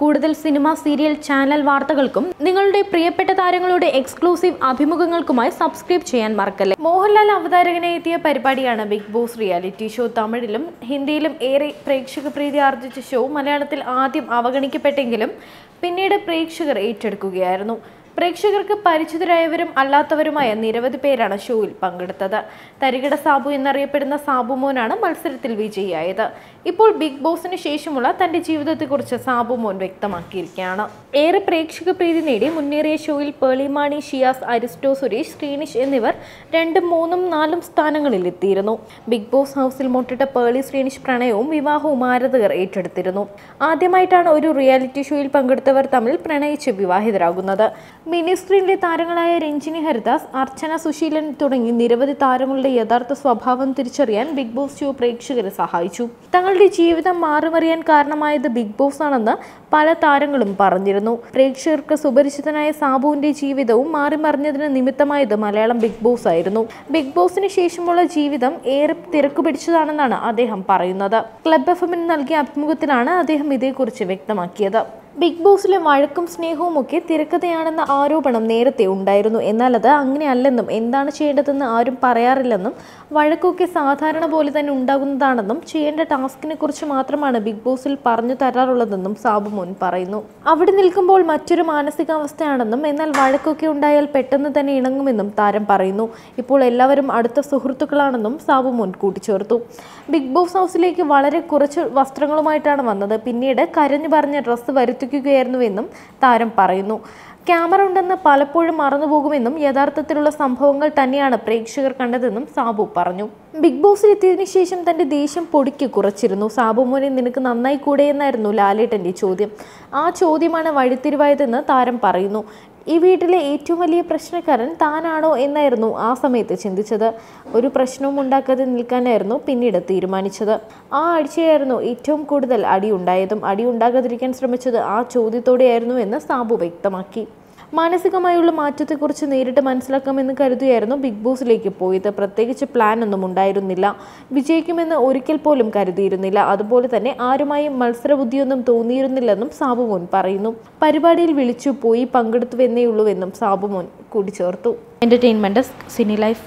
കൂടുതൽ cinema serial channel വാർത്തകൾക്കും നിങ്ങളുടെ പ്രിയപ്പെട്ട താരങ്ങളുടെ എക്സ്ക്ലൂസീവ് അഭിമുഖങ്ങൾക്കുമായി സബ്സ്ക്രൈബ് ചെയ്യാൻ മറക്കല്ലേ. മോഹൻലാൽ അവതാരകനെ എത്തിയ പരിപാടിയാണ് ബിഗ് ബോസ് റിയാലിറ്റി ഷോ. തമിഴിലും ഹിന്ദിയിലും ഏറെ പ്രേക്ഷക പ്രീതി ആർജിച്ച ഷോ മലയാളത്തിൽ ആദ്യം അവഗണിക്കപ്പെട്ടെങ്കിലും പിന്നീട് പ്രേക്ഷകർ ഏറ്റെടുക്കുകയായിരുന്നു. പ്രേക്ഷകർക്ക് പരിചിതരായവരും അല്ലാത്തവരുമായ നിരവധി പേരാണ് ഷോയിൽ പങ്കെടുത്തത്. തരികിട സാബു എന്നറിയപ്പെടുന്ന സാബു മോനാണ് മത്സരത്തിൽ വിജയിയായത്. ഇപ്പോൾ ബിഗ് ബോസിന് ശേഷമുള്ള തന്റെ ജീവിതത്തെക്കുറിച്ച് സാബു മോൻ വ്യക്തമാക്കിയിരിക്കുകയാണ്. ഏറെ പ്രേക്ഷക പ്രീതി നേടി മുന്നേറിയ ഷോയിൽ പേളിമാണി, ഷിയാസ്, അരിസ്റ്റോ, സുരേഷ്, ശ്രീനിഷ് എന്നിവർ 2, 3, 4 സ്ഥാനങ്ങളിൽ എത്തിയിരുന്നു. ബിഗ് ബോസ് ഹൗസിൽ മുട്ടിട്ട പേളി ശ്രീനിഷ് പ്രണയവും വിവാഹവും ആരാധകർ ഏറ്റെടുത്തിരുന്നു. ആദ്യമായിട്ടാണ് ഒരു റിയാലിറ്റി ഷോയിൽ പങ്കെടുത്തവർ തമ്മിൽ പ്രണയിച്ച് വിവാഹിതരാകുന്നത്. മിനിസ്ക്രീനിലെ താരങ്ങളായ രഞ്ജിനി ഹരിദാസ്, അർച്ചന സുശീലൻ തുടങ്ങി നിരവധി താരങ്ങളുടെ യഥാർത്ഥ സ്വഭാവം തിരിച്ചറിയാൻ ബിഗ് ബോസ് ഷോ പ്രേക്ഷകരെ സഹായിച്ചു. തങ്ങളുടെ ജീവിതം മാറുമറിയാൻ കാരണമായത് ബിഗ് ബോസ് ആണെന്ന് പല താരങ്ങളും പറഞ്ഞിരുന്നു. പ്രേക്ഷകർക്ക് സുപരിചിതനായ സാബുവിന്റെ ജീവിതവും മാറിമറിഞ്ഞതിന് നിമിത്തമായത് മലയാളം ബിഗ് ബോസ് ആയിരുന്നു. ബിഗ് ബോസിന് ശേഷമുള്ള ജീവിതം ഏറെ തിരക്കുപിടിച്ചതാണെന്നാണ് അദ്ദേഹം പറയുന്നത്. ക്ലബ് എഫ്എമ്മിന് നൽകിയ അഭിമുഖത്തിലാണ് അദ്ദേഹം ഇതേക്കുറിച്ച് വ്യക്തമാക്കിയത്. ബിഗ് ബോസിലെ വഴക്കും സ്നേഹവും ഒക്കെ തിരക്കഥയാണെന്ന ആരോപണം നേരത്തെ ഉണ്ടായിരുന്നു. എന്നാൽ അത് അങ്ങനെയല്ലെന്നും എന്താണ് ചെയ്യേണ്ടതെന്ന് ആരും പറയാറില്ലെന്നും വഴക്കൊക്കെ സാധാരണ പോലെ തന്നെ ഉണ്ടാകുന്നതാണെന്നും ചെയ്യേണ്ട ടാസ്കിനെ കുറിച്ച് മാത്രമാണ് ബിഗ് ബോസിൽ പറഞ്ഞു തരാറുള്ളതെന്നും സാബു മോൻ പറയുന്നു. അവിടെ നിൽക്കുമ്പോൾ മറ്റൊരു മാനസികാവസ്ഥയാണെന്നും എന്നാൽ വഴക്കൊക്കെ ഉണ്ടായാൽ പെട്ടെന്ന് തന്നെ ഇണങ്ങുമെന്നും താരം പറയുന്നു. ഇപ്പോൾ എല്ലാവരും അടുത്ത സുഹൃത്തുക്കളാണെന്നും സാബു മോൻ കൂട്ടിച്ചേർത്തു. ബിഗ് ബോസ് ഹൗസിലേക്ക് വളരെ കുറച്ച് വസ്ത്രങ്ങളുമായിട്ടാണ് വന്നത്. പിന്നീട് കരഞ്ഞു പറഞ്ഞ ഡ്രസ്സ് വരുത്തി ുകയായിരുന്നുവെന്നും താരം പറയുന്നു. ക്യാമറ ഉണ്ടെന്ന് പലപ്പോഴും മറന്നുപോകുമെന്നും യഥാർത്ഥത്തിലുള്ള സംഭവങ്ങൾ തന്നെയാണ് പ്രേക്ഷകർ കണ്ടതെന്നും സാബു പറഞ്ഞു. ബിഗ് ബോസിലെത്തിയതിനു ശേഷം തൻ്റെ ദേഷ്യം പൊടിക്ക് കുറച്ചിരുന്നു. സാബു മോനെ നിനക്ക് നന്നായി കൂടെ എന്നായിരുന്നു ലാലേട്ടൻ്റെ ചോദ്യം. ആ ചോദ്യമാണ് വഴിത്തിരിവായതെന്ന് താരം പറയുന്നു. ഈ വീട്ടിലെ ഏറ്റവും വലിയ പ്രശ്നക്കാരൻ താനാണോ എന്നായിരുന്നു ആ സമയത്ത് ചിന്തിച്ചത്. ഒരു പ്രശ്നവും ഉണ്ടാക്കാതെ നിൽക്കാനായിരുന്നു പിന്നീട് തീരുമാനിച്ചത്. ആ ആഴ്ചയായിരുന്നു ഏറ്റവും കൂടുതൽ അടിയുണ്ടായതും അടിയുണ്ടാകാതിരിക്കാൻ ശ്രമിച്ചത് ആ ചോദ്യത്തോടെയായിരുന്നു എന്ന് സാബു വ്യക്തമാക്കി. മാനസികമായുള്ള മാറ്റത്തെക്കുറിച്ച് നേരിട്ട് മനസ്സിലാക്കാമെന്ന് കരുതിയായിരുന്നു ബിഗ് ബോസിലേക്ക് പോയത്. പ്രത്യേകിച്ച് പ്ലാൻ ഒന്നും ഉണ്ടായിരുന്നില്ല. വിജയിക്കുമെന്ന് ഒരിക്കൽ പോലും കരുതിയിരുന്നില്ല. അതുപോലെ തന്നെ ആരുമായും മത്സരബുദ്ധിയൊന്നും തോന്നിയിരുന്നില്ലെന്നും സാബു മോൻ പറയുന്നു. പരിപാടിയിൽ വിളിച്ചു പോയി പങ്കെടുത്തുവെന്നേ ഉള്ളൂവെന്നും സാബു മോൻ കൂട്ടിച്ചേർത്തു. Entertainment cine life.